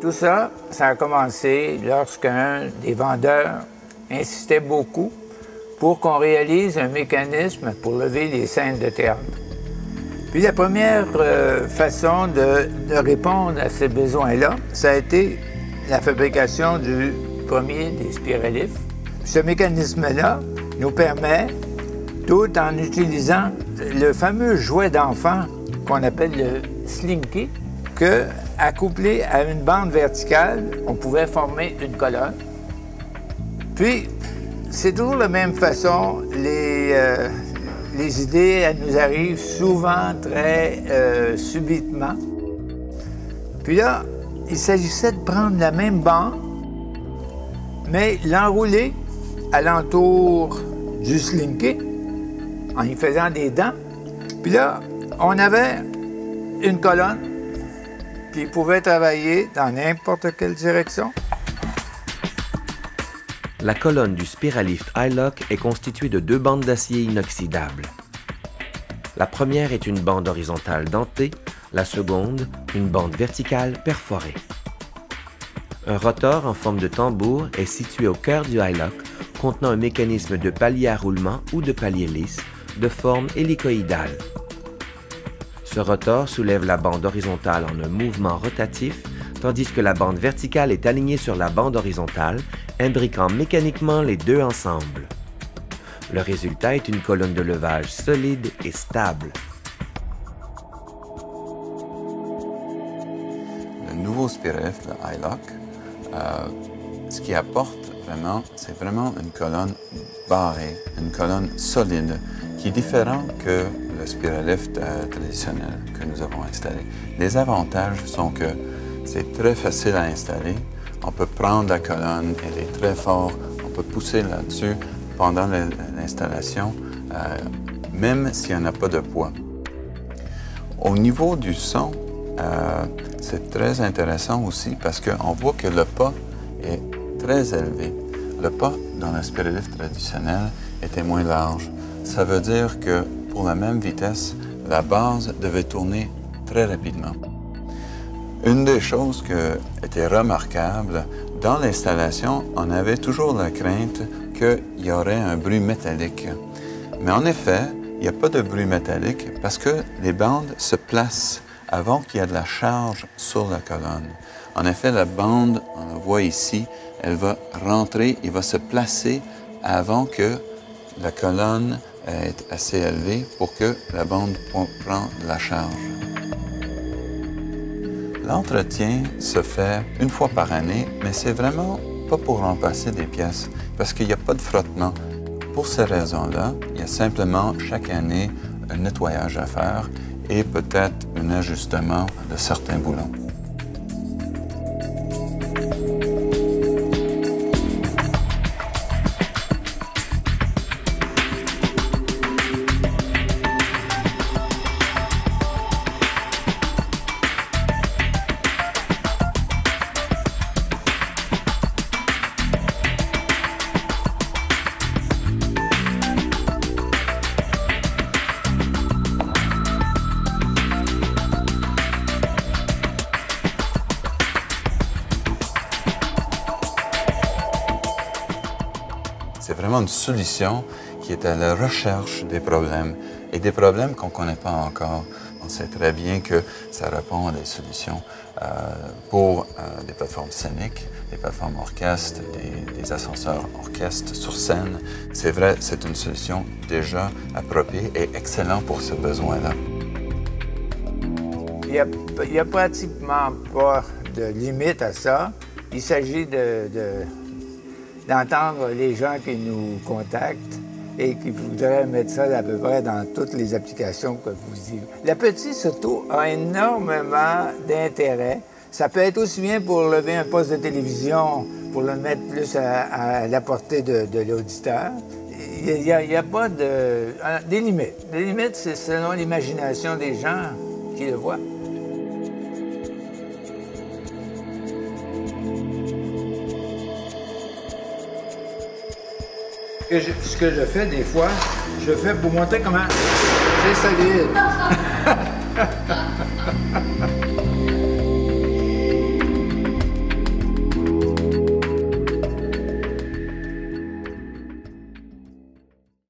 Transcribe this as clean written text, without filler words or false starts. Tout ça, ça a commencé lorsqu'un des vendeurs insistait beaucoup pour qu'on réalise un mécanisme pour lever les scènes de théâtre. Puis la première façon de répondre à ces besoins-là, ça a été la fabrication du premier des Spiralifts. Ce mécanisme-là nous permet, tout en utilisant le fameux jouet d'enfant qu'on appelle le Slinky, que, accouplé à une bande verticale, on pouvait former une colonne. Puis, c'est toujours de la même façon, les idées, elles nous arrivent souvent très subitement. Puis là, il s'agissait de prendre la même bande, mais l'enrouler alentour du Slinky, en y faisant des dents. Puis là, on avait une colonne, puis il pouvait travailler dans n'importe quelle direction. La colonne du Spiralift Highlock est constituée de deux bandes d'acier inoxydable. La première est une bande horizontale dentée, la seconde, une bande verticale perforée. Un rotor en forme de tambour est situé au cœur du Highlock, contenant un mécanisme de palier à roulement ou de palier lisse, de forme hélicoïdale. Ce rotor soulève la bande horizontale en un mouvement rotatif, tandis que la bande verticale est alignée sur la bande horizontale, imbriquant mécaniquement les deux ensemble. Le résultat est une colonne de levage solide et stable. Le nouveau Spiref, le Highlock, ce qui apporte vraiment, c'est vraiment une colonne barrée, une colonne solide, qui est différente que le Spiralift traditionnel que nous avons installé. Les avantages sont que c'est très facile à installer. On peut prendre la colonne, elle est très forte, on peut pousser là-dessus pendant l'installation, même s'il n'y en a pas de poids. Au niveau du son, c'est très intéressant aussi parce qu'on voit que le pas est très élevé. Le pas dans le Spiralift traditionnel était moins large. Ça veut dire que pour la même vitesse, la base devait tourner très rapidement. Une des choses qui était remarquable, dans l'installation, on avait toujours la crainte qu'il y aurait un bruit métallique. Mais en effet, il n'y a pas de bruit métallique parce que les bandes se placent avant qu'il y ait de la charge sur la colonne. En effet, la bande, on la voit ici, elle va rentrer et va se placer avant que la colonne est assez élevée pour que la bande prenne la charge. L'entretien se fait une fois par année, mais c'est vraiment pas pour remplacer des pièces, parce qu'il n'y a pas de frottement. Pour ces raisons-là, il y a simplement chaque année un nettoyage à faire et peut-être un ajustement de certains boulons. C'est vraiment une solution qui est à la recherche des problèmes et des problèmes qu'on ne connaît pas encore. On sait très bien que ça répond à des solutions pour des plateformes scéniques, des plateformes orchestres, des ascenseurs orchestres sur scène. C'est vrai, c'est une solution déjà appropriée et excellente pour ce besoin-là. Il n'y a pratiquement pas de limite à ça. Il s'agit d'entendre les gens qui nous contactent et qui voudraient mettre ça à peu près dans toutes les applications que vous y... Le petit Soto a énormément d'intérêt. Ça peut être aussi bien pour lever un poste de télévision, pour le mettre plus à la portée de l'auditeur. Il n'y a pas de... des limites. Les limites, c'est selon l'imagination des gens qui le voient. Ce que je fais des fois, je fais pour montrer comment c'est solide.